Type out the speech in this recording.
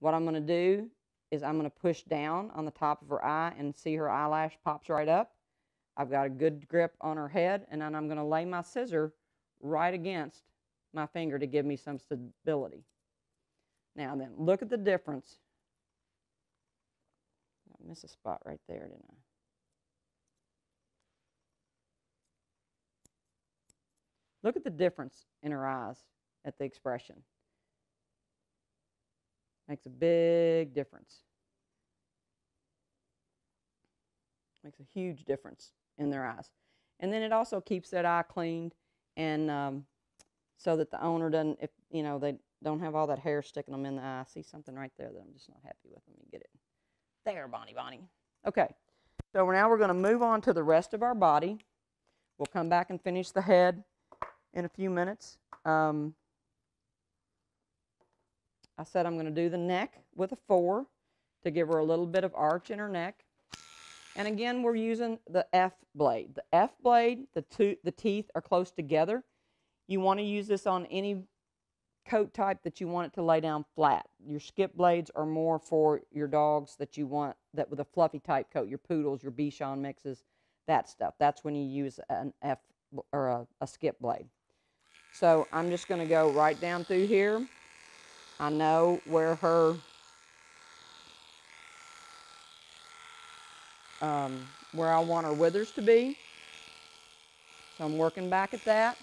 What I'm going to do is I'm going to push down on the top of her eye and see her eyelash pops right up. I've got a good grip on her head, and then I'm going to lay my scissor right against my finger to give me some stability. Now then, look at the difference. I missed a spot right there, didn't I? Look at the difference in her eyes at the expression. Makes a big difference. Makes a huge difference in their eyes. And then it also keeps that eye cleaned, and so that the owner doesn't, if you know, they don't have all that hair sticking them in the eye. I see something right there that I'm just not happy with. Let me get it. There, Bonnie. Okay, so now we're going to move on to the rest of our body. We'll come back and finish the head in a few minutes. I said I'm going to do the neck with a 4 to give her a little bit of arch in her neck. And again, we're using the F blade. The F blade, the teeth are close together. You want to use this on any coat type that you want it to lay down flat. Your skip blades are more for your dogs that you want, that with a fluffy type coat, your poodles, your Bichon mixes, that stuff. That's when you use an F or a skip blade. So I'm just going to go right down through here. I know where her where I want her withers to be. So I'm working back at that.